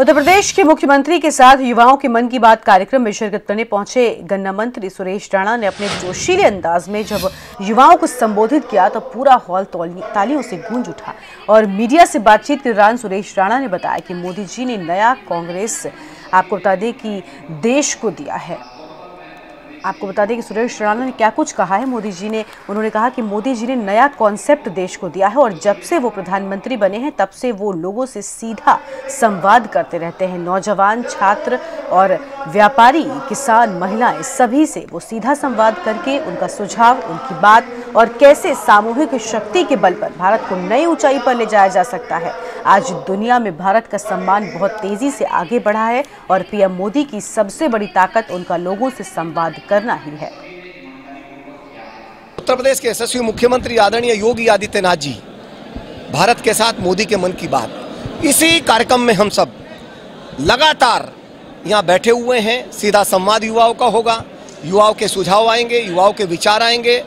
उत्तर प्रदेश के मुख्यमंत्री के साथ युवाओं के मन की बात कार्यक्रम में शिरकत करने पहुंचे गन्ना मंत्री सुरेश राणा ने अपने जोशीले अंदाज में जब युवाओं को संबोधित किया तो पूरा हॉल तालियों से गूंज उठा। और मीडिया से बातचीत के दौरान सुरेश राणा ने बताया कि मोदी जी ने नया कांग्रेस आपको बता दें कि देश को दिया है। आपको बता दें कि सुरेश राणा ने क्या कुछ कहा है। उन्होंने कहा कि मोदी जी ने नया कॉन्सेप्ट देश को दिया है और जब से वो प्रधानमंत्री बने हैं तब से वो लोगों से सीधा संवाद करते रहते हैं। नौजवान, छात्र और व्यापारी, किसान, महिलाएं, सभी से वो सीधा संवाद करके उनका सुझाव, उनकी बात और कैसे सामूहिक शक्ति के बल पर भारत को नई ऊंचाई पर ले जाया जा सकता है। आज दुनिया में भारत का सम्मान बहुत तेजी से आगे बढ़ा है और पीएम मोदी की सबसे बड़ी ताकत उनका लोगों से संवाद करना ही है। उत्तर प्रदेश के यशस्वी मुख्यमंत्री आदरणीय योगी आदित्यनाथ जी, भारत के साथ मोदी के मन की बात, इसी कार्यक्रम में हम सब लगातार यहाँ बैठे हुए हैं। सीधा संवाद युवाओं का होगा, युवाओं के सुझाव आएंगे, युवाओं के विचार आएंगे।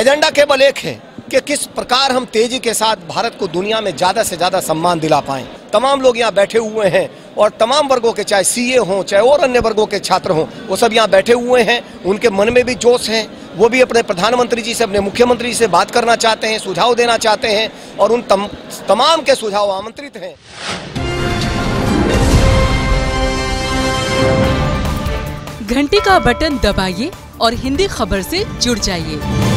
एजेंडा केवल एक है कि किस प्रकार हम तेजी के साथ भारत को दुनिया में ज़्यादा से ज़्यादा सम्मान दिला पाएं। तमाम लोग यहाँ बैठे हुए हैं और तमाम वर्गों के, चाहे सीए हों, चाहे और अन्य वर्गों के छात्र हों, वो सब यहाँ बैठे हुए हैं। उनके मन में भी जोश है, वो भी अपने प्रधानमंत्री जी से, अपने मुख्यमंत्री जी से बात करना चाहते हैं, सुझाव देना चाहते हैं और उन तमाम के सुझाव आमंत्रित हैं। घंटी का बटन दबाइए और हिंदी खबर से जुड़ जाइए।